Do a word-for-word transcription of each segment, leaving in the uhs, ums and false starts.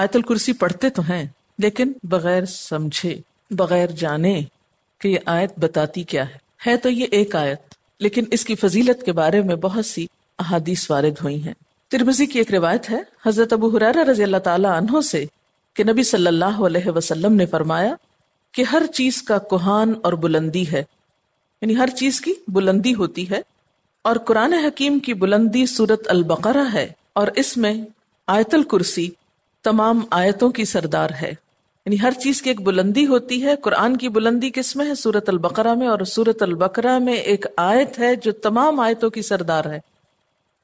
आयतुल कुर्सी पढ़ते तो हैं लेकिन बगैर समझे, बगैर जाने कि ये आयत बताती क्या है। है तो ये एक आयत, लेकिन इसकी फजीलत के बारे में बहुत सी अहादीस वारिद हुई हैं। तिरमिज़ी की एक रिवायत है हजरत अबू हुरैरा रज़ी अल्लाह ताला अन्हो से कि नबी सल्लल्लाहु अलैहि वसल्लम ने फरमाया कि हर चीज का कुहान और बुलंदी है, यानी हर चीज की बुलंदी होती है, और कुरान हकीम की बुलंदी सूरत अल-बकरा है और इसमें आयतुल कुर्सी तमाम आयतों की सरदार है। यानी हर चीज की एक बुलंदी होती है। कुरान की बुलंदी किसमें है? सूरत अल-बकरा में, और सूरत अल-बकरा में एक आयत है जो तमाम आयतों की सरदार है,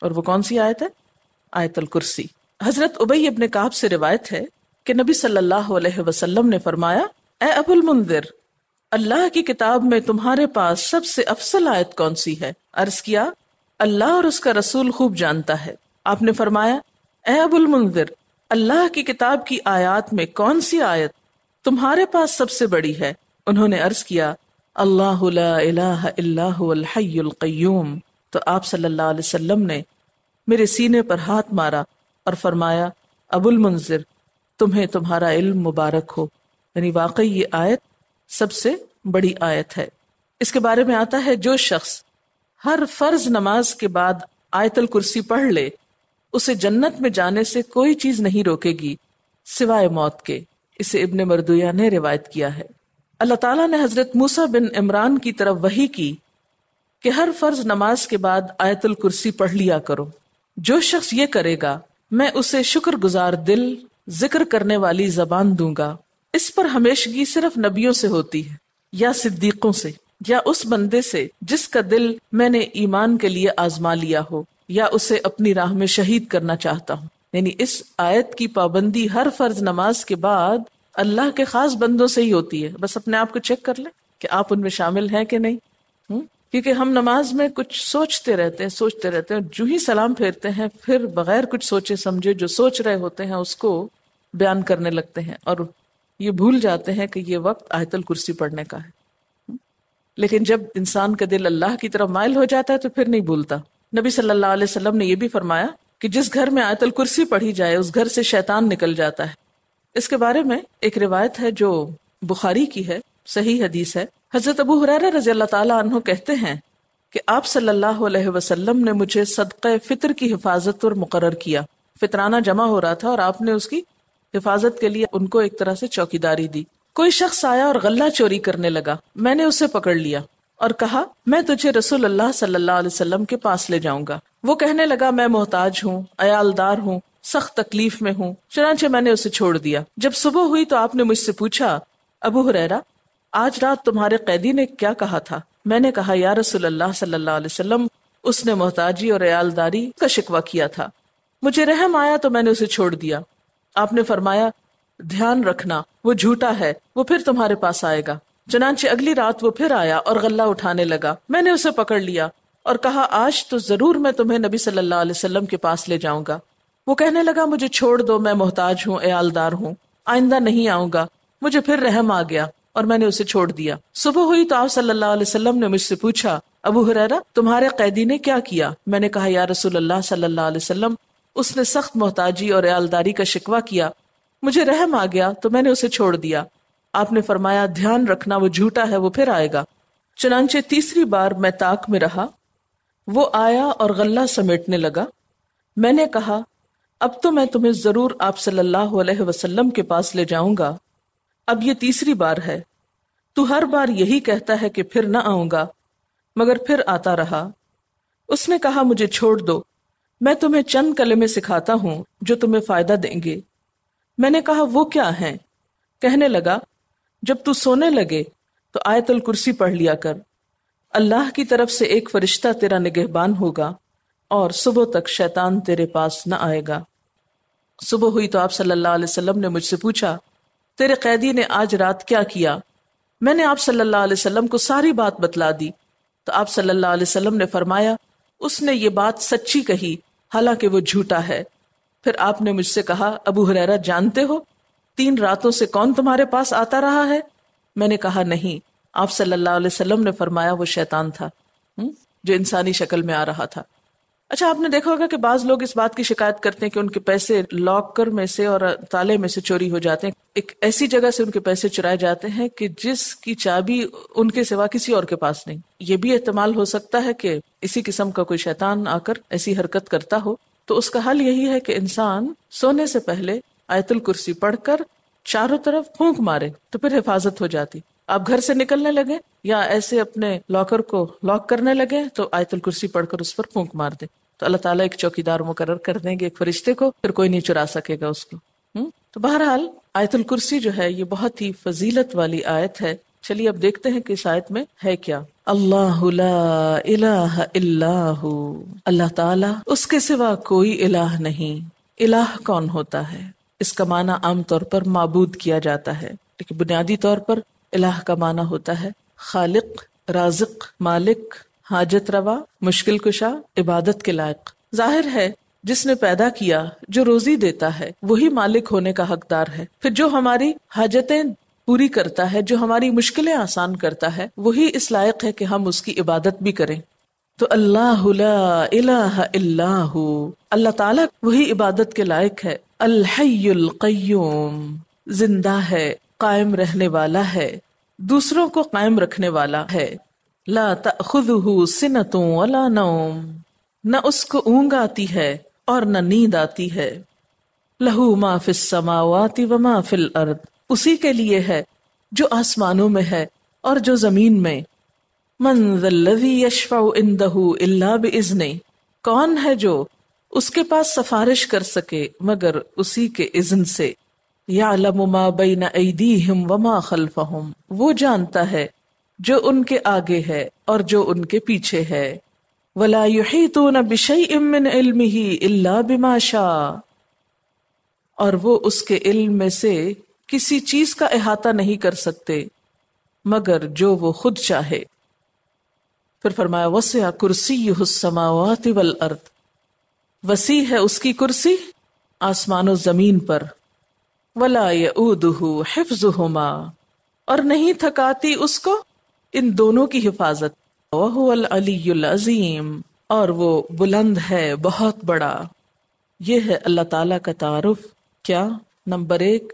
और वो कौन सी आयत है? आयतुल कुर्सी। हजरत उबई इब्न काब से रिवायत है कि नबी सल्लल्लाहु अलैहि वसल्लम ने फरमाया, ए अबुल मुंदिर, अल्लाह की किताब में तुम्हारे पास सबसे अफसल आयत कौन सी है? अर्ज किया, अल्लाह और उसका रसूल खूब जानता है। आपने फरमाया, ए अबुल मुंदिर, अल्लाह की किताब की आयत में कौन सी आयत तुम्हारे पास सबसे बड़ी है? उन्होंने अर्ज किया, अल्लाहु ला इलाहा इल्ला हुवल हय्युल कय्यूम। तो आप सल्लल्लाहु अलैहि वसल्लम ने मेरे सीने पर हाथ मारा और फरमाया, अबुल मुंजिर, तुम्हें तुम्हारा इल्म मुबारक हो। यानी वाकई ये आयत सबसे बड़ी आयत है। इसके बारे में आता है, जो शख्स हर फर्ज नमाज के बाद आयतुल कुर्सी पढ़ ले उसे जन्नत में जाने से कोई चीज नहीं रोकेगी सिवाय मौत के। इसे इब्ने मर्दुया ने रिवायत किया है। अल्लाह ताला ने हजरत मूसा बिन इमरान की तरफ वही की कि हर फर्ज नमाज के बाद आयतुल कुर्सी पढ़ लिया करो। जो शख्स ये करेगा मैं उसे शुक्रगुजार दिल, जिक्र करने वाली जबान दूंगा। इस पर हमेशगी सिर्फ नबियों से होती है या सिद्दीकों से, या उस बंदे से जिसका दिल मैंने ईमान के लिए आजमा लिया हो या उसे अपनी राह में शहीद करना चाहता हूँ। यानी इस आयत की पाबंदी हर फर्ज नमाज के बाद अल्लाह के खास बंदों से ही होती है। बस अपने आप को चेक कर ले कि आप उनमें शामिल हैं कि नहीं। हुँ? क्योंकि हम नमाज में कुछ सोचते रहते हैं सोचते रहते हैं जो ही सलाम फेरते हैं फिर बगैर कुछ सोचे समझे जो सोच रहे होते हैं उसको बयान करने लगते हैं, और ये भूल जाते हैं कि ये वक्त आयतुल कुर्सी पढ़ने का है। हुँ? लेकिन जब इंसान का दिल अल्लाह की तरफ माइल हो जाता है तो फिर नहीं भूलता। नबी सल्लल्लाहु अलैहि वसल्लम ने यह भी फरमाया कि जिस घर में आयतुल कुर्सी पढ़ी जाए उस घर से शैतान निकल जाता है। इसके बारे में एक रिवायत है जो बुखारी की है, सही हदीस है। हजरत अबू हुरैरा रज़ी अल्लाह ताला अन्हु कहते हैं कि आप सल्लल्लाहु अलैहि वसल्लम ने मुझे सदक़े फितर की हिफाजत पर मुकर्रर किया। फितराना जमा हो रहा था और आपने उसकी हिफाजत के लिए उनको एक तरह से चौकीदारी दी। कोई शख्स आया और गल्ला चोरी करने लगा। मैंने उसे पकड़ लिया और कहा, मैं तुझे रसूल अल्लाह सल्लल्लाहु अलैहि वसल्लम के पास ले जाऊंगा। वो कहने लगा, मैं मोहताज हूँ, अयालदार हूँ, सख्त तकलीफ में हूँ। चुनांचे मैंने उसे छोड़ दिया। जब सुबह हुई तो आपने मुझसे पूछा, अबू हुरैरा, आज रात तुम्हारे कैदी ने क्या कहा था? मैंने कहा, या रसूल अल्लाह सल्लल्लाहु अलैहि वसल्लम, उसने मोहताजी और अयालदारी का शिकवा किया था। मुझे रहम आया तो मैंने उसे छोड़ दिया। आपने फरमाया, ध्यान रखना, वो झूठा है, वो फिर तुम्हारे पास आएगा। चनांचे अगली रात वो फिर आया और गल्ला उठाने लगा। मैंने उसे पकड़ लिया और कहा, आज तो जरूर मैं तुम्हें नबी सल्लल्लाहु अलैहि वसल्लम के पास ले जाऊंगा। वो कहने लगा, मुझे छोड़ दो, मैं मोहताज हूँ, अयालदार हूँ, आइंदा नहीं आऊंगा। मुझे फिर रहम आ गया और मैंने उसे छोड़ दिया। सुबह हुई तो आप सल्लल्लाहु अलैहि वसल्लम ने मुझसे पूछा, अबू हुरैरा, तुम्हारे कैदी ने क्या किया? मैंने कहा, या रसूल अल्लाह सल्लल्लाहु अलैहि वसल्लम, उसने सख्त मोहताजी और अयालदारी का शिकवा किया। मुझे रहम आ गया तो मैंने उसे छोड़ दिया। आपने फरमाया, ध्यान रखना, वो झूठा है, वो फिर आएगा। चुनांचे तीसरी बार मैं ताक में रहा, वो आया और गल्ला समेटने लगा। मैंने कहा, अब तो मैं तुम्हें जरूर आप सल्लल्लाहु अलैहि वसल्लम के पास ले जाऊंगा। अब ये तीसरी बार है, तू हर बार यही कहता है कि फिर ना आऊंगा, मगर फिर आता रहा। उसने कहा, मुझे छोड़ दो, मैं तुम्हें चंद कलमे सिखाता हूँ जो तुम्हें फायदा देंगे। मैंने कहा, वो क्या है? कहने लगा, जब तू सोने लगे तो आयतुल कुर्सी पढ़ लिया कर। अल्लाह की तरफ से एक फरिश्ता तेरा निगहबान होगा और सुबह तक शैतान तेरे पास न आएगा। सुबह हुई तो आप सल्लल्लाहु अलैहि वसल्लम ने मुझसे पूछा, तेरे कैदी ने आज रात क्या किया? मैंने आप सल्लल्लाहु अलैहि वसल्लम को सारी बात बतला दी। तो आप सल्लल्लाहु अलैहि वसल्लम ने फरमाया, उसने ये बात सच्ची कही, हालांकि वो झूठा है। फिर आपने मुझसे कहा, अबू हुरैरा, जानते हो तीन रातों से कौन तुम्हारे पास आता रहा है? मैंने कहा, नहीं। आप सल्लल्लाहु अलैहि वसल्लम ने फरमाया, वो शैतान था जो इंसानी शक्ल में आ रहा था। अच्छा, आपने देखा होगा कि बाज लोग इस बात की शिकायत करते हैं कि उनके पैसे लॉकर में से और ताले में से चोरी हो जाते हैं। एक ऐसी जगह से उनके पैसे चुराए जाते हैं कि जिसकी चाबी उनके सिवा किसी और के पास नहीं। ये भी एहतमाल हो सकता है कि इसी किस्म का कोई शैतान आकर ऐसी हरकत करता हो। तो उसका हल यही है कि इंसान सोने से पहले आयतुल कुर्सी पढ़कर चारों तरफ फूंक मारे, तो फिर हिफाजत हो जाती। आप घर से निकलने लगे या ऐसे अपने लॉकर को लॉक करने लगे तो आयतुल कुर्सी पढ़कर उस पर फूंक मार दे, तो अल्लाह ताला एक चौकीदार मुकर्रर कर देंगे, एक फरिश्ते को, फिर कोई नहीं चुरा सकेगा उसको। हम्म तो बहरहाल आयतुल कुर्सी जो है ये बहुत ही फजीलत वाली आयत है। चलिए अब देखते हैं कि इस आयत में है क्या। अल्लाहु ला इलाहा इल्लाहु, अल्लाह ताला, उसके सिवा कोई इलाह नहीं। इलाह कौन होता है? इसका माना आमतौर पर माबूद किया जाता है, लेकिन बुनियादी तौर पर इलाह का माना होता है खालिक, राजिक, मालिक, हाजत रवा, मुश्किल कुशा, इबादत के लायक। जाहिर है जिसने पैदा किया, जो रोजी देता है, वही मालिक होने का हकदार है। फिर जो हमारी हाजतें पूरी करता है, जो हमारी मुश्किलें आसान करता है, वही इस लायक है कि हम उसकी इबादत भी करें। तो अल्लाहु ला इलाहा इल्लाहु, अल्लाह ताला वही इबादत के लायक है। अल हय्युल क़य्यूम, जिंदा है, कायम रहने वाला है, दूसरों को कायम रखने वाला है। ला तअख़ुज़ुहु सिनतुन वला नौम, न उसको ऊँग आती है और न नींद आती है। लहू मा फ़िस समावाति व मा फ़िल अर्द, उसी के लिए है जो आसमानों में है और जो जमीन में। मन ज़ल्लज़ी यश्फ़उ इंदहु इल्ला बिइज़्नि, कौन है जो उसके पास सिफारिश कर सके मगर उसी के इज़्न से। यालमु मा बैन ऐदीहिम व मा खल्फहुम, वो जानता है जो उनके आगे है और जो उनके पीछे है। वला युहीतून बिशैइन मिन इल्मिही इल्ला बिमा शा, और वो उसके इल्म में से किसी चीज का अहाता नहीं कर सकते मगर जो वो खुद चाहे। फिर फरमाया वसिअ कुर्सियुहुस समावाति वल अर्द, वसी है उसकी कुर्सी आसमानों जमीन पर। वला यऊदुहु हिफ्जुहुमा, और नहीं थकाती उसको इन दोनों की हिफाजत। वहुवल अलीयुल अजीम, और वो बुलंद है, बहुत बड़ा। ये है अल्लाह ताला का तारुफ। क्या? नंबर एक,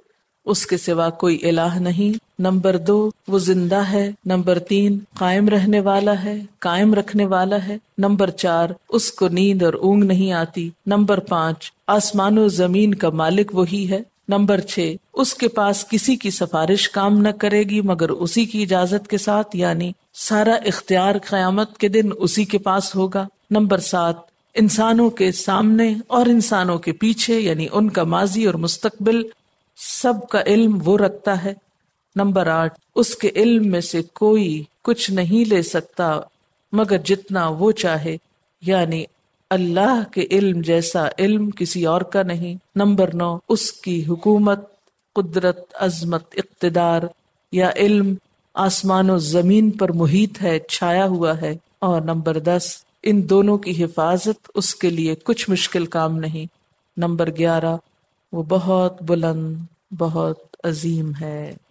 उसके सिवा कोई इलाह नहीं। नंबर दो, वो जिंदा है। नंबर तीन, कायम रहने वाला है, कायम रखने वाला है। नंबर चार, उसको नींद और ऊँग नहीं आती। नंबर पाँच, आसमानों जमीन का मालिक वही है। नंबर छः, उसके पास किसी की सिफारिश काम न करेगी मगर उसी की इजाजत के साथ, यानी सारा इख्तियार क़यामत के दिन उसी के पास होगा। नंबर सात, इंसानों के सामने और इंसानों के पीछे, यानी उनका माजी और मुस्तकबिल, सब का इल्म वो रखता है। नंबर आठ, उसके इल्म में से कोई कुछ नहीं ले सकता मगर जितना वो चाहे, यानी अल्लाह के इल्म जैसा इल्म किसी और का नहीं। नंबर नौ, उसकी हुकूमत, कुदरत, अजमत, इक्तदार या इल्म आसमानों जमीन पर मुहित है, छाया हुआ है। और नंबर दस, इन दोनों की हिफाजत उसके लिए कुछ मुश्किल काम नहीं। नंबर ग्यारह, वो बहुत बुलंद, बहुत अजीम है।